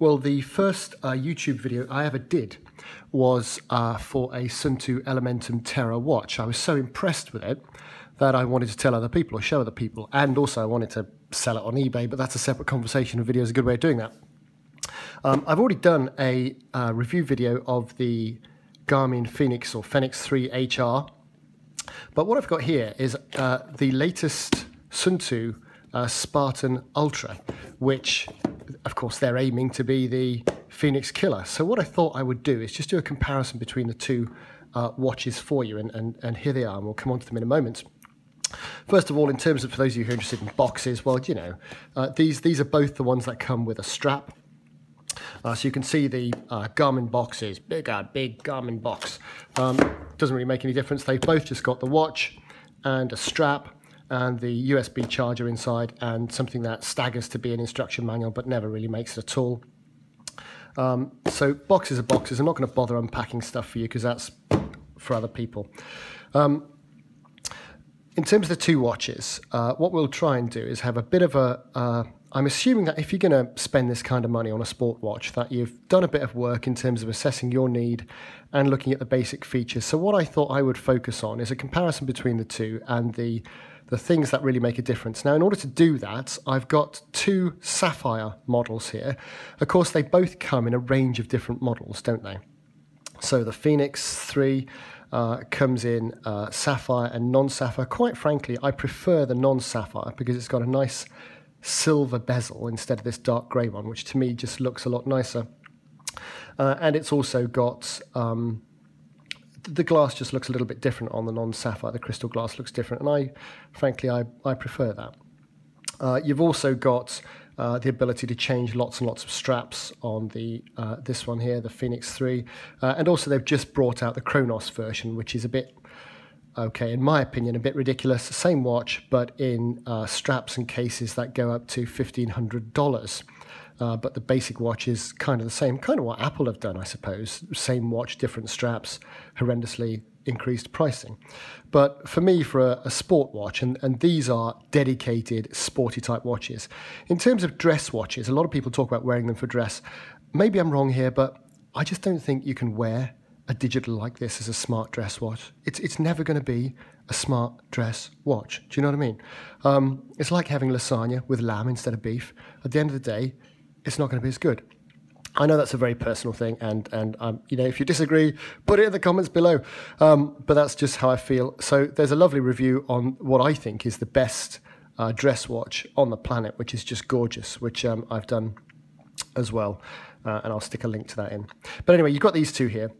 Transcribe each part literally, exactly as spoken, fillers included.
Well, the first uh, YouTube video I ever did was uh, for a Suunto Elementum Terra watch. I was so impressed with it that I wanted to tell other people or show other people, and also I wanted to sell it on eBay, but that's a separate conversation, and video is a good way of doing that. Um, I've already done a uh, review video of the Garmin Fenix or Fenix three H R, but what I've got here is uh, the latest Suunto uh, Spartan Ultra, which of course they're aiming to be the Fenix killer. So what I thought I would do is just do a comparison between the two uh, watches for you, and, and, and here they are, and we'll come on to them in a moment. First of all, in terms of, for those of you who are interested in boxes, well, you know, uh, these, these are both the ones that come with a strap. Uh, so you can see the uh, Garmin boxes, big, uh, big Garmin box. Um, doesn't really make any difference. They've both just got the watch and a strap and the U S B charger inside and something that staggers to be an instruction manual but never really makes it at all. Um, so boxes are boxes. I'm not going to bother unpacking stuff for you because that's for other people. Um, in terms of the two watches, uh, what we'll try and do is have a bit of a... Uh, I'm assuming that if you're going to spend this kind of money on a sport watch, that you've done a bit of work in terms of assessing your need and looking at the basic features. So what I thought I would focus on is a comparison between the two and the, the things that really make a difference. Now, in order to do that, I've got two Sapphire models here. Of course, they both come in a range of different models, don't they? So the Fenix three uh, comes in uh, Sapphire and non-Sapphire. Quite frankly, I prefer the non-Sapphire because it's got a nice silver bezel instead of this dark grey one, which to me just looks a lot nicer. Uh, and it's also got, um, the glass just looks a little bit different on the non-sapphire. The crystal glass looks different, and I, frankly, I, I prefer that. Uh, you've also got uh, the ability to change lots and lots of straps on the uh, this one here, the Fenix three. Uh, and also they've just brought out the Kronos version, which is a bit... okay, in my opinion, a bit ridiculous. Same watch, but in uh, straps and cases that go up to fifteen hundred dollars. Uh, but the basic watch is kind of the same, kind of what Apple have done, I suppose. Same watch, different straps, horrendously increased pricing. But for me, for a, a sport watch, and, and these are dedicated sporty type watches. In terms of dress watches, a lot of people talk about wearing them for dress. Maybe I'm wrong here, but I just don't think you can wear a digital like this is a smart dress watch. It's, it's never going to be a smart dress watch. Do you know what I mean? Um, it's like having lasagna with lamb instead of beef. At the end of the day, it's not going to be as good. I know that's a very personal thing, and, and um, you know, if you disagree, put it in the comments below. Um, but that's just how I feel. So there's a lovely review on what I think is the best uh, dress watch on the planet, which is just gorgeous, which um, I've done as well. Uh, and I'll stick a link to that in. But anyway, you've got these two here.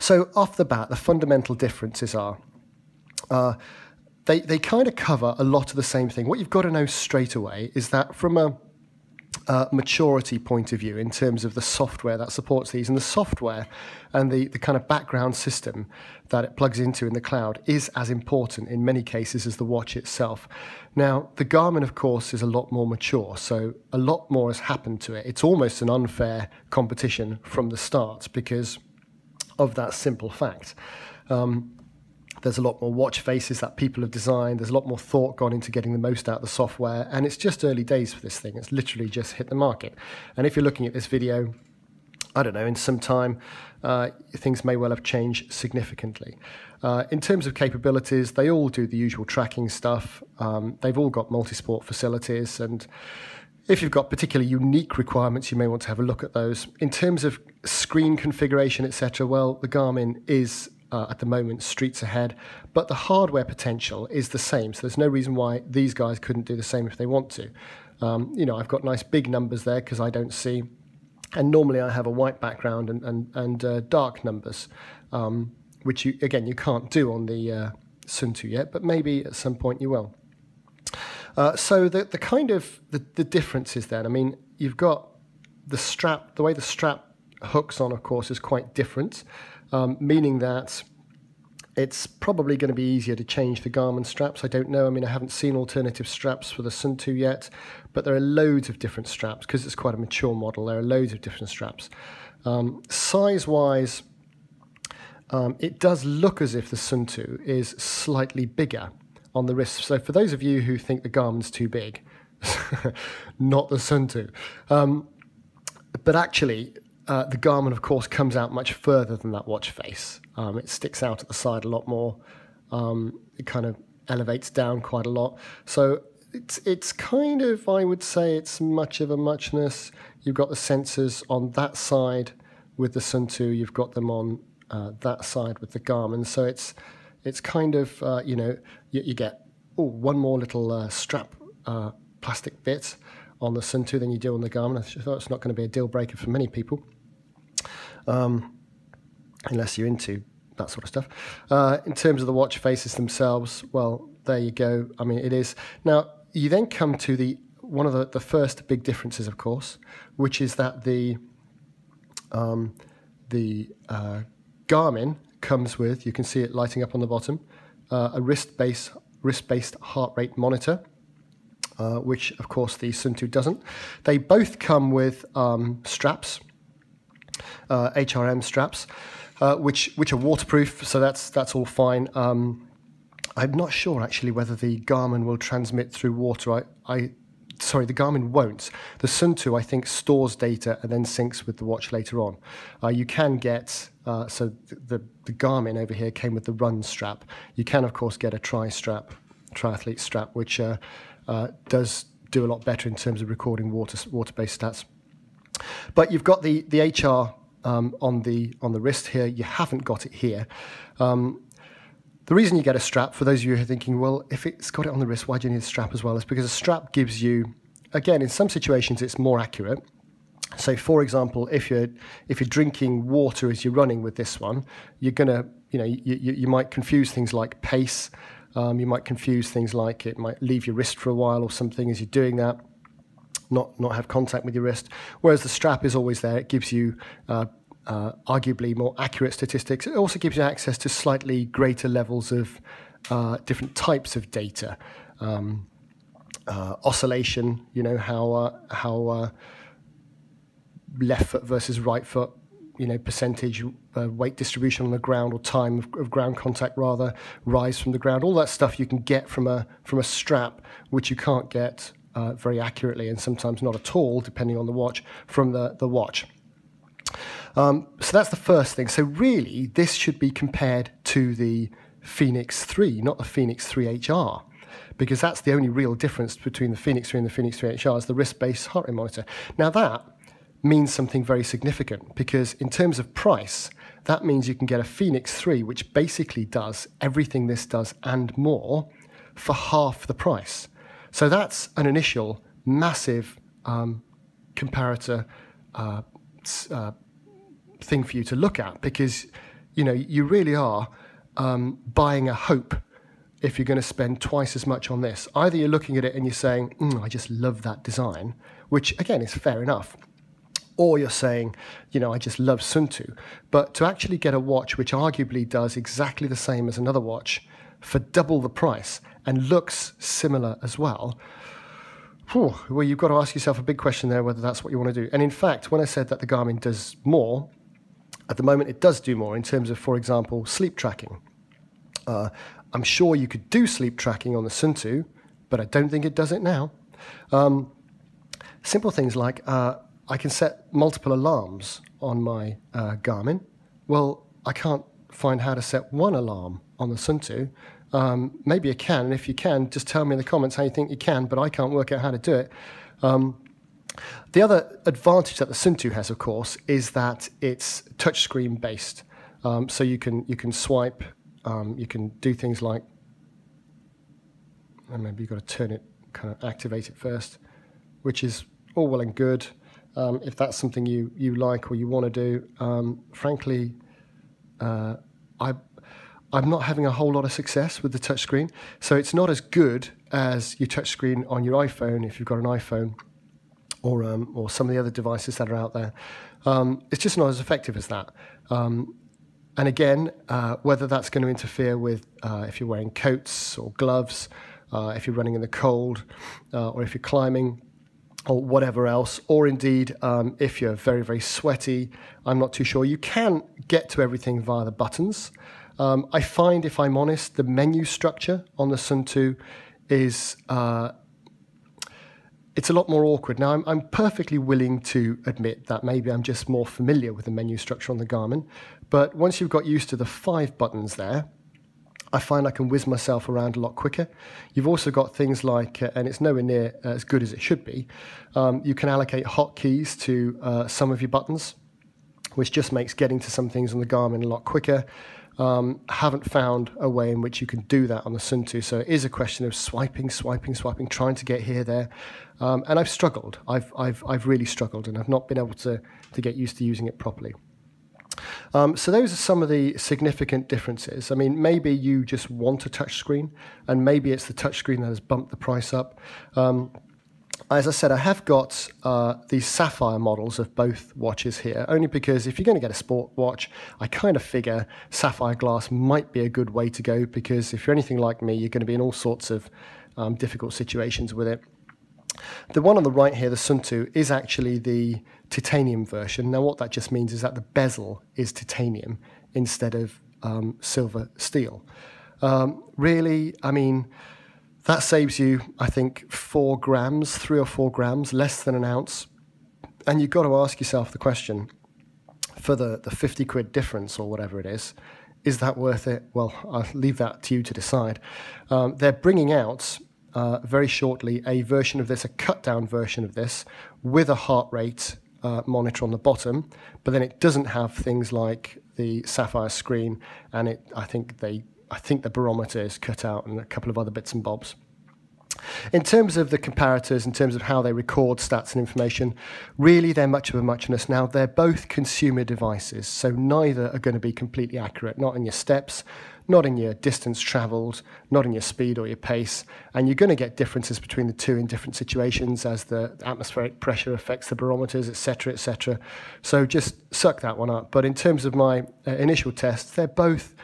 So off the bat, the fundamental differences are uh, they, they kind of cover a lot of the same thing. What you've got to know straight away is that from a uh, maturity point of view, in terms of the software that supports these, and the software and the, the kind of background system that it plugs into in the cloud is as important in many cases as the watch itself. Now, the Garmin, of course, is a lot more mature, so a lot more has happened to it. It's almost an unfair competition from the start because of that simple fact. Um, there's a lot more watch faces that people have designed. There's a lot more thought gone into getting the most out of the software, and it's just early days for this thing. It's literally just hit the market. And if you're looking at this video, I don't know, in some time, uh, things may well have changed significantly. Uh, in terms of capabilities, they all do the usual tracking stuff. Um, they've all got multi-sport facilities, and if you've got particularly unique requirements, you may want to have a look at those. In terms of screen configuration, et cetera, well, the Garmin is, uh, at the moment, streets ahead, but the hardware potential is the same, so there's no reason why these guys couldn't do the same if they want to. Um, you know, I've got nice big numbers there because I don't see, and normally I have a white background and, and, and uh, dark numbers, um, which, you, again, you can't do on the uh, Suunto yet, but maybe at some point you will. Uh, so the, the kind of the, the difference is then, I mean, you've got the strap, the way the strap hooks on, of course, is quite different, um, meaning that it's probably going to be easier to change the Garmin straps. I don't know. I mean, I haven't seen alternative straps for the Suunto yet, but there are loads of different straps because it's quite a mature model. There are loads of different straps. Um, size-wise, um, it does look as if the Suunto is slightly bigger on the wrist. So for those of you who think the Garmin's too big, not the Suunto. Um, But actually, uh, the Garmin, of course, comes out much further than that watch face. Um, it sticks out at the side a lot more. Um, it kind of elevates down quite a lot. So it's, it's kind of, I would say, it's much of a muchness. You've got the sensors on that side with the Suunto. You've got them on uh, that side with the Garmin. So it's, it's kind of, uh, you know, you, you get oh, one more little uh, strap uh, plastic bit on the Suunto than you do on the Garmin. I thought it's not going to be a deal breaker for many people, um, unless you're into that sort of stuff. Uh, in terms of the watch faces themselves, well, there you go. I mean, it is. Now, you then come to the one of the, the first big differences, of course, which is that the, um, the uh, Garmin comes with, you can see it lighting up on the bottom, uh, a wrist-based wrist-based heart rate monitor, uh, which, of course, the Suunto doesn't. They both come with um, straps, uh, H R M straps, uh, which which are waterproof, so that's that's all fine. Um, I'm not sure, actually, whether the Garmin will transmit through water. I, I Sorry, the Garmin won't. The Suunto, I think, stores data and then syncs with the watch later on. Uh, you can get, uh, so the, the Garmin over here came with the run strap. You can, of course, get a tri strap, triathlete strap, which uh, uh, does do a lot better in terms of recording water, water-based stats. But you've got the, the H R um, on, the, on the wrist here. You haven't got it here. Um, The reason you get a strap, for those of you who are thinking, well, if it's got it on the wrist, why do you need a strap as well? Is because a strap gives you, again, in some situations, it's more accurate. So, for example, if you're if you're drinking water as you're running with this one, you're gonna, you know, you you, you might confuse things like pace. Um, you might confuse things like it might leave your wrist for a while or something as you're doing that, not not have contact with your wrist. Whereas the strap is always there; it gives you Uh, Uh, arguably more accurate statistics. It also gives you access to slightly greater levels of uh, different types of data. Um, uh, oscillation, you know, how, uh, how uh, left foot versus right foot, you know, percentage, uh, weight distribution on the ground, or time of, of ground contact rather, rise from the ground, all that stuff you can get from a, from a strap, which you can't get uh, very accurately, and sometimes not at all, depending on the watch, from the, the watch. Um, so that's the first thing. So really, this should be compared to the Fenix three, not the Fenix three H R, because that's the only real difference between the Fenix three and the Fenix three H R is the wrist-based heart rate monitor. Now, that means something very significant, because in terms of price, that means you can get a Fenix three, which basically does everything this does and more, for half the price. So that's an initial massive um, comparator uh, uh thing for you to look at, because, you know, you really are um, buying a hope if you're going to spend twice as much on this. Either you're looking at it and you're saying, mm, I just love that design, which, again, is fair enough, or you're saying, you know, I just love Suunto. But to actually get a watch which arguably does exactly the same as another watch for double the price and looks similar as well, whew, well, you've got to ask yourself a big question there whether that's what you want to do. And in fact, when I said that the Garmin does more, at the moment, it does do more in terms of, for example, sleep tracking. Uh, I'm sure you could do sleep tracking on the Suunto, but I don't think it does it now. Um, simple things like uh, I can set multiple alarms on my uh, Garmin. Well, I can't find how to set one alarm on the Suunto. Um, maybe you can, and if you can, just tell me in the comments how you think you can, but I can't work out how to do it. Um, The other advantage that the Suunto has, of course, is that it's touchscreen based. Um, so you can you can swipe, um, you can do things like, and maybe you've got to turn it, kind of activate it first, which is all well and good. Um, if that's something you you like or you want to do, um, frankly, uh, I I'm not having a whole lot of success with the touchscreen. So it's not as good as your touchscreen on your iPhone if you've got an iPhone. Or, um, or some of the other devices that are out there. Um, it's just not as effective as that. Um, and again, uh, whether that's going to interfere with uh, if you're wearing coats or gloves, uh, if you're running in the cold, uh, or if you're climbing, or whatever else, or indeed um, if you're very, very sweaty, I'm not too sure. You can get to everything via the buttons. Um, I find, if I'm honest, the menu structure on the Suunto is... Uh, it's a lot more awkward. Now, I'm, I'm perfectly willing to admit that maybe I'm just more familiar with the menu structure on the Garmin, but once you've got used to the five buttons there, I find I can whiz myself around a lot quicker. You've also got things like, uh, and it's nowhere near as good as it should be, um, you can allocate hotkeys to uh, some of your buttons, which just makes getting to some things on the Garmin a lot quicker. Um, haven't found a way in which you can do that on the Suunto, so it is a question of swiping, swiping, swiping, trying to get here, there, um, and I've struggled. I've, I've, I've really struggled, and I've not been able to, to get used to using it properly. Um, so those are some of the significant differences. I mean, maybe you just want a touchscreen, and maybe it's the touchscreen that has bumped the price up. Um, As I said, I have got uh, these sapphire models of both watches here, only because if you're going to get a sport watch, I kind of figure sapphire glass might be a good way to go, because if you're anything like me, you're going to be in all sorts of um, difficult situations with it. The one on the right here, the Suunto, is actually the titanium version. Now what that just means is that the bezel is titanium instead of um, silver steel. Um, really, I mean... that saves you, I think, four grams, three or four grams, less than an ounce. And you've got to ask yourself the question, for the, the fifty quid difference or whatever it is, is that worth it? Well, I'll leave that to you to decide. Um, they're bringing out uh, very shortly a version of this, a cut-down version of this, with a heart rate uh, monitor on the bottom, but then it doesn't have things like the sapphire screen, and it, I think they... I think the barometer is cut out and a couple of other bits and bobs. In terms of the comparators, in terms of how they record stats and information, really they're much of a muchness. Now, they're both consumer devices, so neither are going to be completely accurate, not in your steps, not in your distance travelled, not in your speed or your pace, and you're going to get differences between the two in different situations as the atmospheric pressure affects the barometers, et cetera, et cetera. So just suck that one up. But in terms of my uh, initial tests, they're both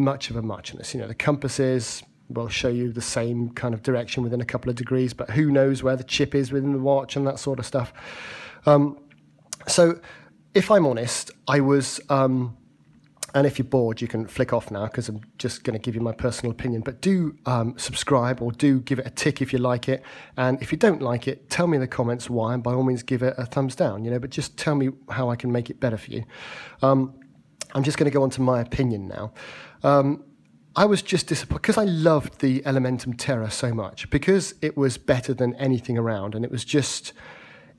much of a muchness. You know, the compasses will show you the same kind of direction within a couple of degrees, but who knows where the chip is within the watch and that sort of stuff. Um, so if I'm honest, I was, um, and if you're bored, you can flick off now because I'm just going to give you my personal opinion, but do um, subscribe or do give it a tick if you like it. And if you don't like it, tell me in the comments why, and by all means give it a thumbs down, you know, but just tell me how I can make it better for you. Um, I'm just going to go on to my opinion now. Um, I was just disappointed because I loved the Elementum Terra so much, because it was better than anything around, and it was just,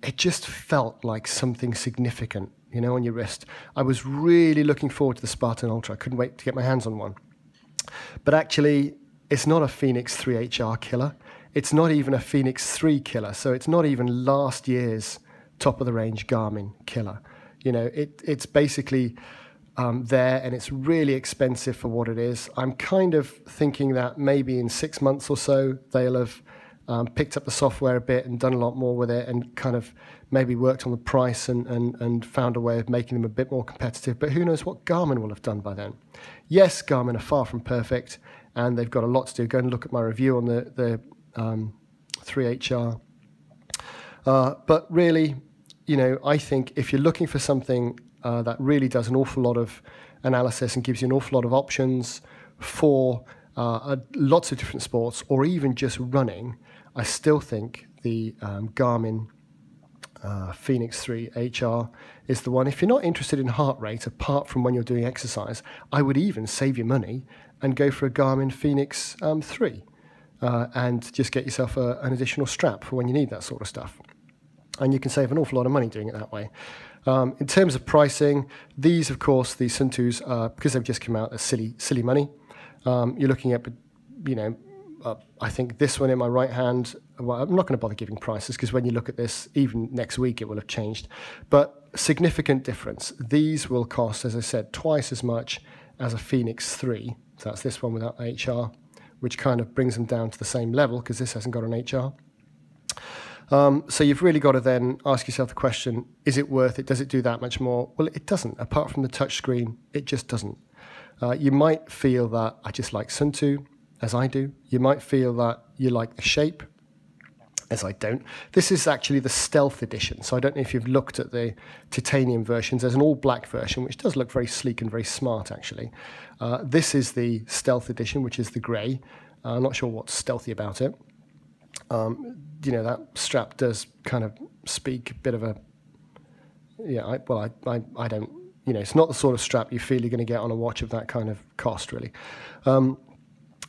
it just felt like something significant, you know, on your wrist. I was really looking forward to the Spartan Ultra. I couldn't wait to get my hands on one. But actually, it's not a Fenix three H R killer. It's not even a Fenix three killer. So it's not even last year's top-of-the-range Garmin killer. You know, it it's basically... Um, there, and it's really expensive for what it is. I'm kind of thinking that maybe in six months or so they'll have um, picked up the software a bit and done a lot more with it, and kind of maybe worked on the price and, and, and found a way of making them a bit more competitive. But who knows what Garmin will have done by then. Yes, Garmin are far from perfect, and they've got a lot to do. Go and look at my review on the, the um, three H R. Uh, but really, you know, I think if you're looking for something Uh, that really does an awful lot of analysis and gives you an awful lot of options for uh, uh, lots of different sports, or even just running, I still think the um, Garmin uh, Fenix three H R is the one. If you're not interested in heart rate, apart from when you're doing exercise, I would even save your money and go for a Garmin Fenix um, three uh, and just get yourself a, an additional strap for when you need that sort of stuff. And you can save an awful lot of money doing it that way. Um, in terms of pricing, these, of course, the Suuntos, uh, because they've just come out, are silly, silly money. Um, you're looking at, you know, uh, I think this one in my right hand, well, I'm not going to bother giving prices, because when you look at this, even next week, it will have changed. But significant difference. These will cost, as I said, twice as much as a Fenix three. So that's this one without H R, which kind of brings them down to the same level, because this hasn't got an H R. Um, so you've really got to then ask yourself the question, is it worth it? Does it do that much more? Well, it doesn't. Apart from the touchscreen, it just doesn't. Uh, you might feel that I just like Suunto, as I do. You might feel that you like the shape, as I don't. This is actually the Stealth edition, so I don't know if you've looked at the titanium versions. There's an all-black version, which does look very sleek and very smart, actually. Uh, this is the Stealth edition, which is the grey. Uh, I'm not sure what's stealthy about it. Um, you know, that strap does kind of speak a bit of a, yeah, I, well, I, I, I don't, you know, it's not the sort of strap you feel you're going to get on a watch of that kind of cost, really. Um,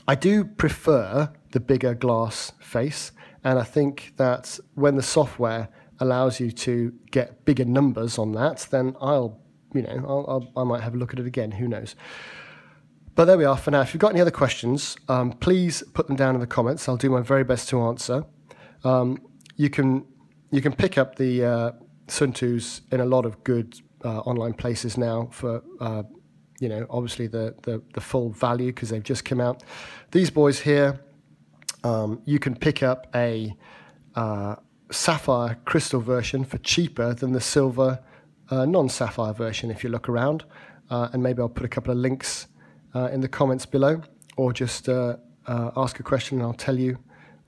I do prefer the bigger glass face, and I think that when the software allows you to get bigger numbers on that, then I'll, you know, I'll, I'll, I might have a look at it again, who knows. But there we are for now. If you've got any other questions, um, please put them down in the comments. I'll do my very best to answer. Um, you can you can pick up the uh, Suuntos in a lot of good uh, online places now for uh, you know, obviously the the, the full value, because they've just come out. These boys here, um, you can pick up a uh, sapphire crystal version for cheaper than the silver uh, non-sapphire version if you look around, uh, and maybe I'll put a couple of links Uh, in the comments below, or just uh, uh, ask a question and I'll tell you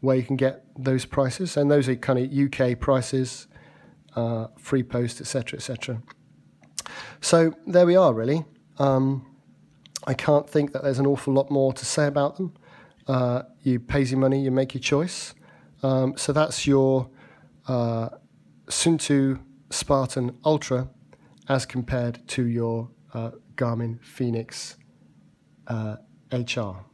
where you can get those prices. And those are kind of U K prices, uh, free post, et cetera, et cetera. So there we are, really. Um, I can't think that there's an awful lot more to say about them. Uh, you pay your money, you make your choice. Um, so that's your uh, Suunto Spartan Ultra as compared to your uh, Garmin Fenix Uh, H R.